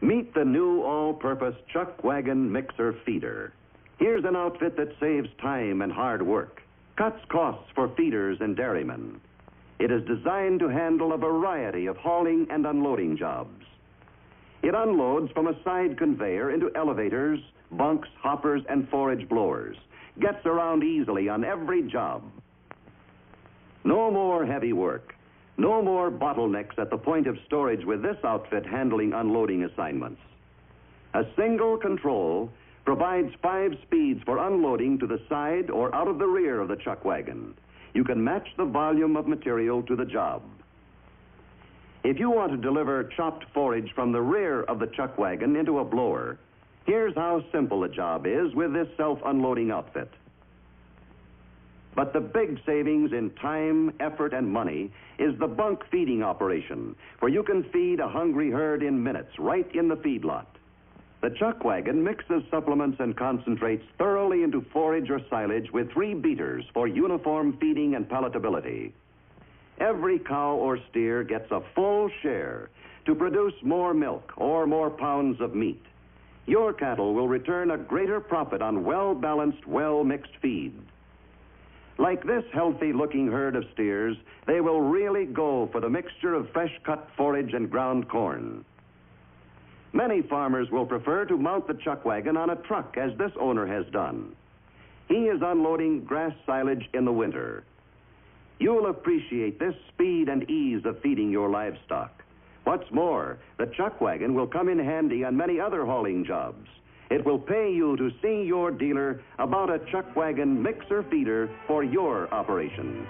Meet the new all-purpose Chuck Wagon Mixer Feeder. Here's an outfit that saves time and hard work, cuts costs for feeders and dairymen. It is designed to handle a variety of hauling and unloading jobs. It unloads from a side conveyor into elevators, bunks, hoppers, and forage blowers. Gets around easily on every job. No more heavy work. No more bottlenecks at the point of storage with this outfit handling unloading assignments. A single control provides 5 speeds for unloading to the side or out of the rear of the chuck wagon. You can match the volume of material to the job. If you want to deliver chopped forage from the rear of the chuck wagon into a blower, here's how simple the job is with this self-unloading outfit. But the big savings in time, effort, and money is the bunk feeding operation, where you can feed a hungry herd in minutes right in the feedlot. The chuck wagon mixes supplements and concentrates thoroughly into forage or silage with 3 beaters for uniform feeding and palatability. Every cow or steer gets a full share to produce more milk or more pounds of meat. Your cattle will return a greater profit on well-balanced, well-mixed feed. Like this healthy-looking herd of steers, they will really go for the mixture of fresh-cut forage and ground corn. Many farmers will prefer to mount the chuck wagon on a truck, as this owner has done. He is unloading grass silage in the winter. You'll appreciate this speed and ease of feeding your livestock. What's more, the chuck wagon will come in handy on many other hauling jobs. It will pay you to see your dealer about a chuck wagon mixer feeder for your operations.